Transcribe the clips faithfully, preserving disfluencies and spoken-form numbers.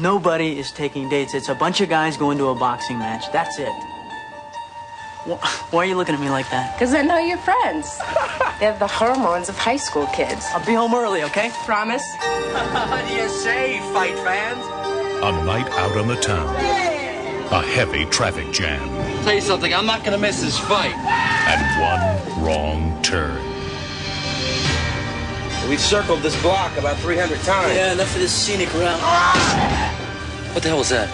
Nobody is taking dates. It's a bunch of guys going to a boxing match. That's it. Why are you looking at me like that? Because I know your friends. They have the hormones of high school kids. I'll be home early, okay? Promise? What do you say, fight fans? A night out on the town. A heavy traffic jam. I'll tell you something, I'm not going to miss this fight. And one wrong turn. We've circled this block about three hundred times. Yeah, enough of this scenic route. Ah! What the hell was that?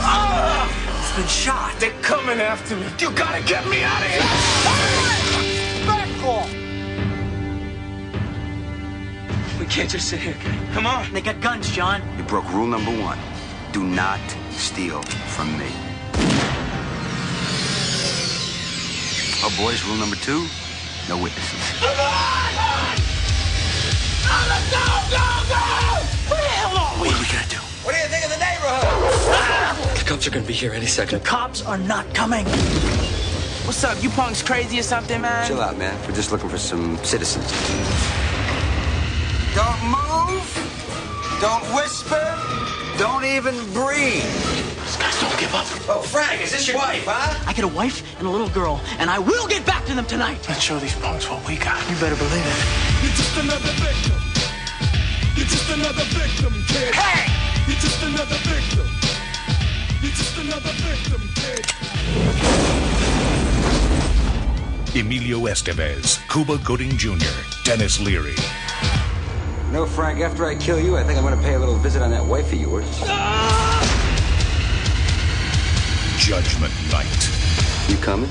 Ah! It's been shot. They're coming after me. You gotta get me out of here. Ah! Back off. We can't just sit here. Come on. They got guns, John. You broke rule number one. Do not steal from me. Oh, boys, rule number two. No witnesses. Come on! Oh, let's go, go, go! What the hell are we? What are we gonna do? What do you think of the neighborhood? The cops are gonna be here any second. The cops are not coming. What's up? You punks crazy or something, man? Chill out, man. We're just looking for some citizens. Don't move. Don't whisper. Don't even breathe. These guys don't give up. Oh, Frank, is this your wife, huh? I get a wife and a little girl, and I will get back to them tonight. Let's show these punks what we got. You better believe it. You're just another victim. You're just another victim, kid. Hey! You're just another victim. You're just another victim, kid. Emilio Estevez, Cuba Gooding Junior, Dennis Leary. You know, Frank, after I kill you, I think I'm going to pay a little visit on that wife of yours. Ah! Judgment Night. You coming?